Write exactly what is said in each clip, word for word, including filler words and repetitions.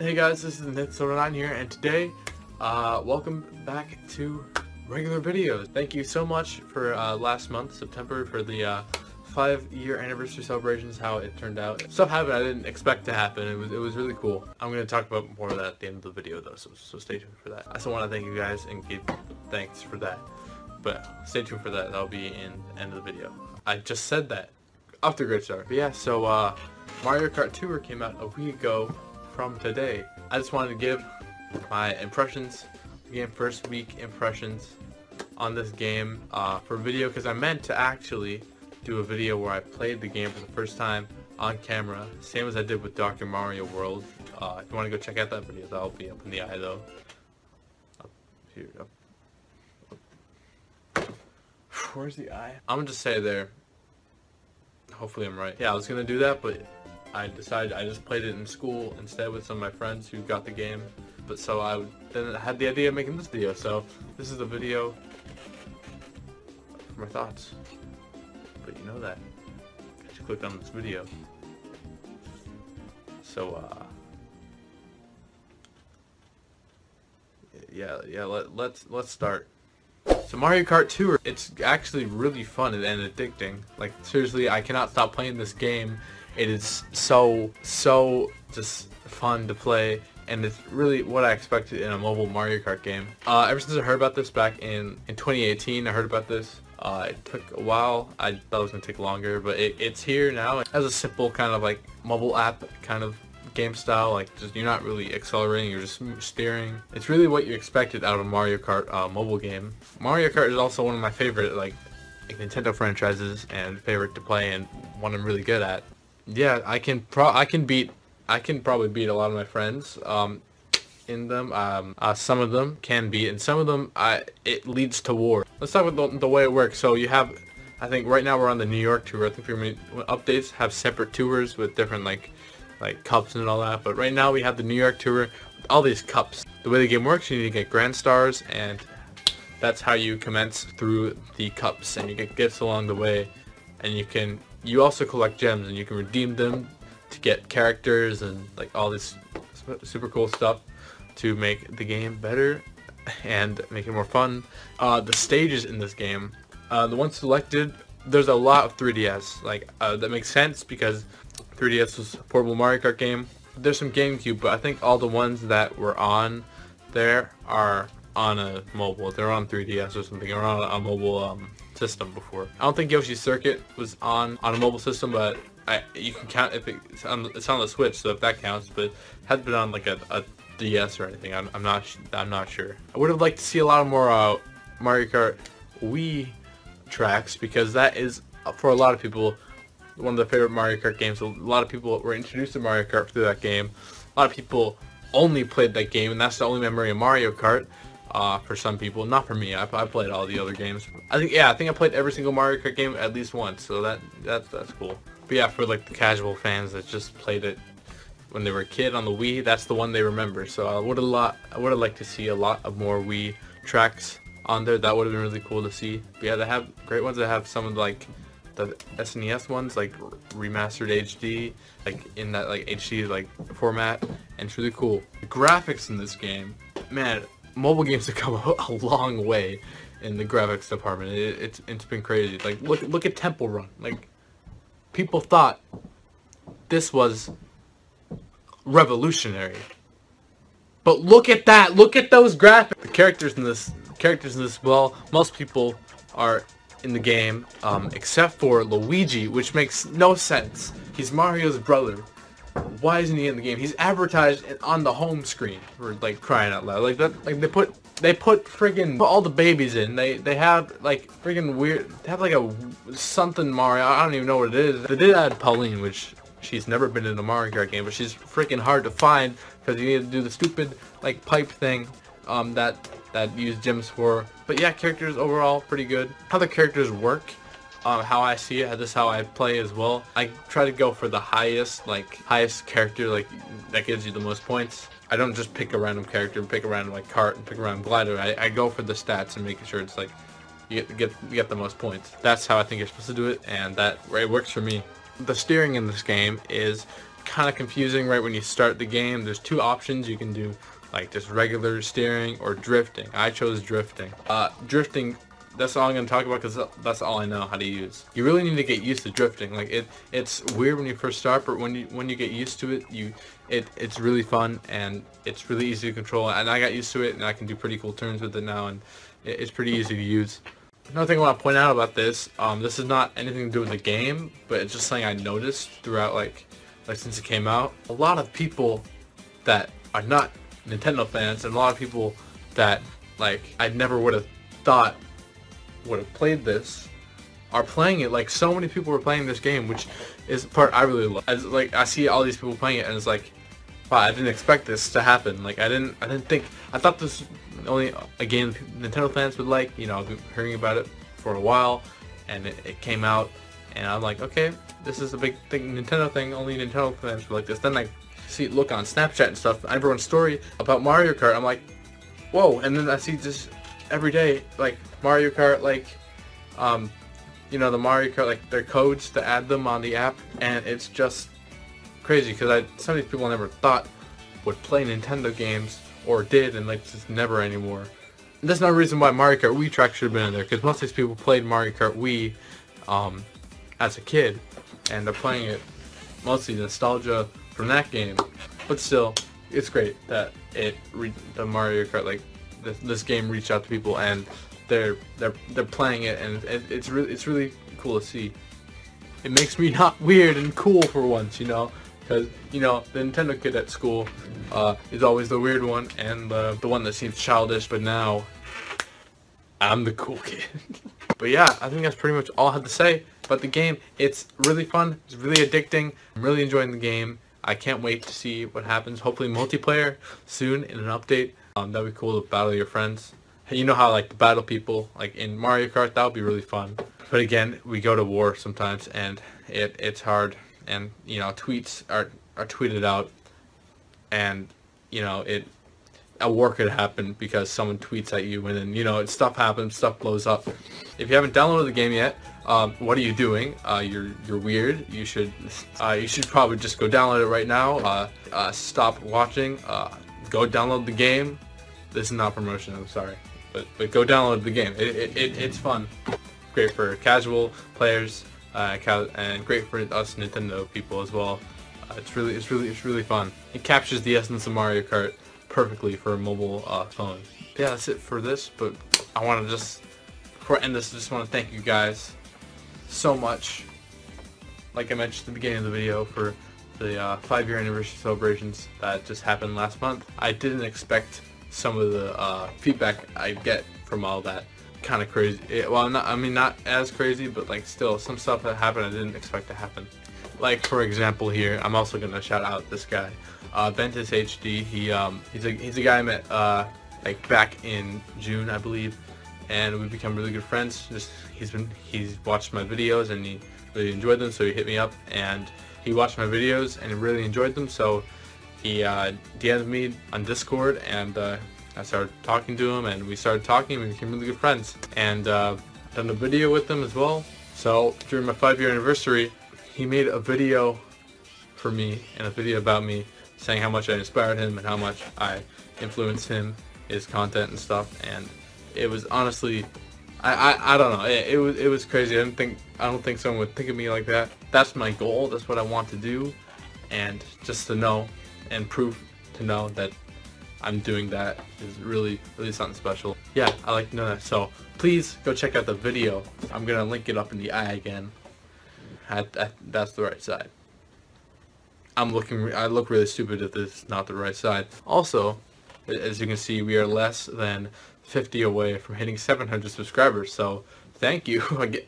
Hey guys, this is NitSorta nine here, and today, uh, welcome back to regular videos. Thank you so much for uh, last month, September, for the uh, five-year anniversary celebrations. How it turned out, stuff happened I didn't expect to happen. It was it was really cool. I'm gonna talk about more of that at the end of the video, though, so so stay tuned for that. I still want to thank you guys and give thanks for that, but stay tuned for that. That'll be in the end of the video. I just said that. Off to a great start. But yeah, so uh, Mario Kart Tour came out a week ago from today. I just wanted to give my impressions, game first week impressions on this game uh, for video, because I meant to actually do a video where I played the game for the first time on camera, same as I did with Doctor Mario World. Uh, if you want to go check out that video, that'll be up in the eye though. Up here, up, up. Where's the eye? I'm gonna just say there. Hopefully I'm right. Yeah, I was gonna do that, but I decided I just played it in school instead with some of my friends who got the game, but so I then had the idea of making this video. So this is the video for my thoughts. But you know that because you clicked on this video. So uh, yeah, yeah. Let, let's let's start. So Mario Kart Tour, it's actually really fun and, and addicting. Like seriously, I cannot stop playing this game. It is so, so just fun to play, and it's really what I expected in a mobile Mario Kart game. Uh, ever since I heard about this back in, in twenty eighteen, I heard about this. Uh, it took a while. I thought it was going to take longer, but it, it's here now. It has a simple kind of like mobile app kind of game style. Like just, you're not really accelerating, you're just steering. It's really what you expected out of a Mario Kart uh, mobile game. Mario Kart is also one of my favorite like, like Nintendo franchises and favorite to play and one I'm really good at. Yeah, I can pro I can beat I can probably beat a lot of my friends um, in them. Um, uh, some of them can beat, and some of them I it leads to war. Let's talk about the, the way it works. So you have, I think right now we're on the New York tour. I think for many updates have separate tours with different like like cups and all that. But right now we have the New York tour with all these cups. The way the game works, you need to get Grand Stars, and that's how you commence through the cups, and you get gifts along the way, and you can. You also collect gems, and you can redeem them to get characters and like all this super cool stuff to make the game better and make it more fun. Uh, the stages in this game, uh, the ones selected, there's a lot of three D S. Like uh, that makes sense because three D S was a portable Mario Kart game. There's some GameCube, but I think all the ones that were on there are on a mobile. They're on three D S or something, or on a mobile. Um, system before. I don't think Yoshi's Circuit was on on a mobile system, but I you can count if it, it's, on, it's on the Switch, so if that counts. But it hasn't been on like a, a D S or anything. I'm, I'm not I'm not sure. I would have liked to see a lot of more uh, Mario Kart Wii tracks, because that is for a lot of people one of their favorite Mario Kart games. A lot of people were introduced to Mario Kart through that game. A lot of people only played that game, and that's the only memory of Mario Kart. Uh, for some people, not for me. I, I played all the other games. I think, yeah, I think I played every single Mario Kart game at least once. So that that's that's cool. But yeah, for like the casual fans that just played it when they were a kid on the Wii, that's the one they remember. So I would a lot, I would have liked to see a lot of more Wii tracks on there. That would have been really cool to see. But yeah, they have great ones. They have some of like the S N E S ones, like remastered H D, like in that like H D like format, and it's really cool. The graphics in this game, man. Mobile games have come a long way in the graphics department. It, it's it's been crazy. Like look look at Temple Run. Like people thought this was revolutionary, but look at that. Look at those graphics. The characters in this characters in this well, most people are in the game um, except for Luigi, which makes no sense. He's Mario's brother. Why isn't he in the game? He's advertised on the home screen for like crying out loud. Like that, like they put they put friggin' put all the babies in. They they have like friggin' weird. They have like a something Mario. I don't even know what it is. They did add Pauline, which she's never been in a Mario Kart game, but she's friggin' hard to find because you need to do the stupid like pipe thing um, that that you use gems for. But yeah, characters overall pretty good. How the characters work. Um, how I see it, this is how I play as well. I try to go for the highest, like highest character, like that gives you the most points. I don't just pick a random character and pick a random like cart and pick a random glider. I, I go for the stats and making sure it's like you get get you get the most points. That's how I think you're supposed to do it, and that it works for me. The steering in this game is kind of confusing right when you start the game. There's two options. You can do like just regular steering or drifting. I chose drifting. Uh, drifting, that's all I'm going to talk about because that's all I know how to use. You really need to get used to drifting. Like it, it's weird when you first start, but when you when you get used to it, you it it's really fun and it's really easy to control. And I got used to it, and I can do pretty cool turns with it now, and it, it's pretty easy to use. Another thing I want to point out about this, um, this is not anything to do with the game, but it's just something I noticed throughout like like since it came out. A lot of people that are not Nintendo fans, and a lot of people that like I never would have thought would have played this are playing it. Like so many people were playing this game, which is the part I really love. As like I see all these people playing it and it's like, wow, I didn't expect this to happen. Like I didn't I didn't think I thought this was only a game Nintendo fans would like. You know, I've been hearing about it for a while and it, it came out and I'm like, okay, this is a big thing, Nintendo thing, only Nintendo fans would like this. Then I see look on Snapchat and stuff, everyone's story about Mario Kart. I'm like, whoa, and then I see just every day, like, Mario Kart, like, um, you know, the Mario Kart, like, their codes to add them on the app, and it's just crazy, because I, some of these people I never thought would play Nintendo games, or did, and, like, just never anymore. And that's another reason why Mario Kart Wii track should have been in there, because most of these people played Mario Kart Wii, um, as a kid, and they're playing it mostly nostalgia from that game, but still, it's great that it, re the Mario Kart, like, This, this game reached out to people and they're they're they're playing it, and it, it's really it's really cool to see. It makes me not weird and cool for once, you know, because you know the Nintendo kid at school uh, is always the weird one and uh, the one that seems childish. But now I'm the cool kid. But yeah, I think that's pretty much all I had to say about the game. It's really fun. It's really addicting. I'm really enjoying the game. I can't wait to see what happens. Hopefully multiplayer soon in an update. Um, that'd be cool to battle your friends. You know how like battle people like in Mario Kart, that would be really fun. But again, we go to war sometimes, and it it's hard. And you know, tweets are are tweeted out, and you know it a war could happen because someone tweets at you, and then you know stuff happens, stuff blows up. If you haven't downloaded the game yet, um, what are you doing? Uh, you're you're weird. You should uh, you should probably just go download it right now. Uh, uh, stop watching. Uh, Go download the game. This is not promotion, I'm sorry. But but go download the game. It, it, it, it's fun. Great for casual players, uh, and great for us Nintendo people as well. Uh, it's really it's really it's really fun. It captures the essence of Mario Kart perfectly for a mobile uh, phone. Yeah, that's it for this. But I want to just before I end this, I just want to thank you guys so much. Like I mentioned at the beginning of the video, for the uh, five-year anniversary celebrations that just happened last month. I didn't expect some of the uh, feedback I get from all that. Kind of crazy. It, well, not, I mean, not as crazy, but like still, some stuff that happened I didn't expect to happen. Like for example, here I'm also gonna shout out this guy, uh, Ventus H D. He um, he's a he's a guy I met uh, like back in June, I believe, and we've become really good friends. Just he's been he's watched my videos and he really enjoyed them, so he hit me up and. He watched my videos and really enjoyed them, so he uh, D M'd me on Discord, and uh, I started talking to him, and we started talking, and we became really good friends. And uh, done a video with him as well. So during my five-year anniversary, he made a video for me and a video about me, saying how much I inspired him and how much I influenced him, his content and stuff. And it was honestly, I I, I don't know, it, it was it was crazy. I didn't think I don't think someone would think of me like that. That's my goal, that's what I want to do, and just to know and proof to know that I'm doing that is really, really something special. Yeah, I like to know that, so please go check out the video. I'm gonna link it up in the eye again. I, I, that's the right side. I'm looking, I look really stupid if this is not the right side. Also, as you can see, we are less than fifty away from hitting seven hundred subscribers, so thank you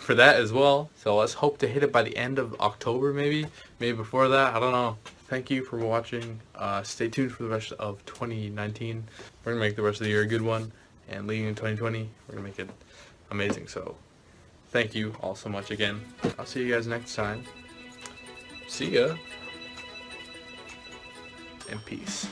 for that as well. So let's hope to hit it by the end of October, maybe maybe before that, I don't know. Thank you for watching. Uh, stay tuned for the rest of twenty nineteen. We're gonna make the rest of the year a good one, and leading in twenty twenty we're gonna make it amazing. So thank you all so much again. I'll see you guys next time. See ya, and peace.